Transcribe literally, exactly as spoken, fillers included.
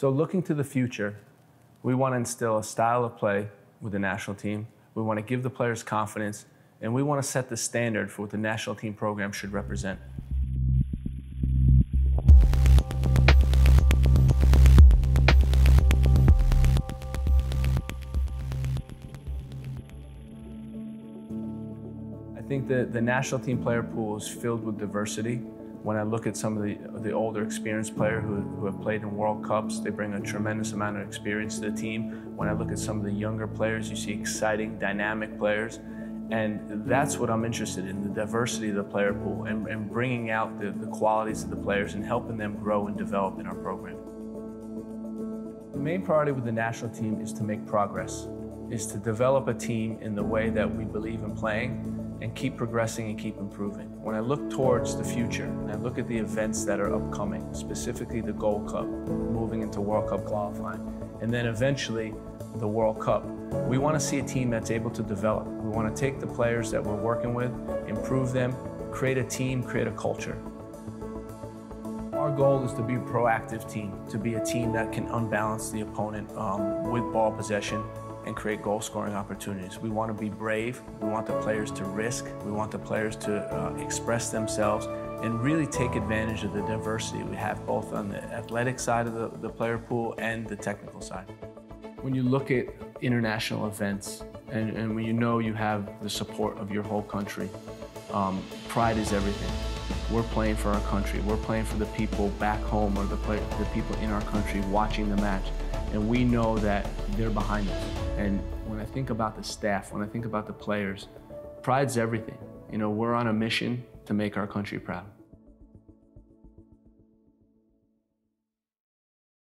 So looking to the future, we want to instill a style of play with the national team. We want to give the players confidence, and we want to set the standard for what the national team program should represent. I think that the national team player pool is filled with diversity. When I look at some of the, the older experienced players who, who have played in World Cups, they bring a tremendous amount of experience to the team. When I look at some of the younger players, you see exciting, dynamic players. And that's what I'm interested in, the diversity of the player pool and, and bringing out the, the qualities of the players and helping them grow and develop in our program. The main priority with the national team is to make progress, is to develop a team in the way that we believe in playing, and keep progressing and keep improving. When I look towards the future, and I look at the events that are upcoming, specifically the Gold Cup, moving into World Cup qualifying, and then eventually the World Cup, we want to see a team that's able to develop. We want to take the players that we're working with, improve them, create a team, create a culture. Our goal is to be a proactive team, to be a team that can unbalance the opponent um, with ball possession, and create goal-scoring opportunities. We want to be brave, we want the players to risk, we want the players to uh, express themselves and really take advantage of the diversity we have both on the athletic side of the, the player pool and the technical side. When you look at international events and, and when you know you have the support of your whole country, um, pride is everything. We're playing for our country, we're playing for the people back home or the, play, the people in our country watching the match, and we know that they're behind us. And when I think about the staff, when I think about the players, pride's everything. You know, we're on a mission to make our country proud.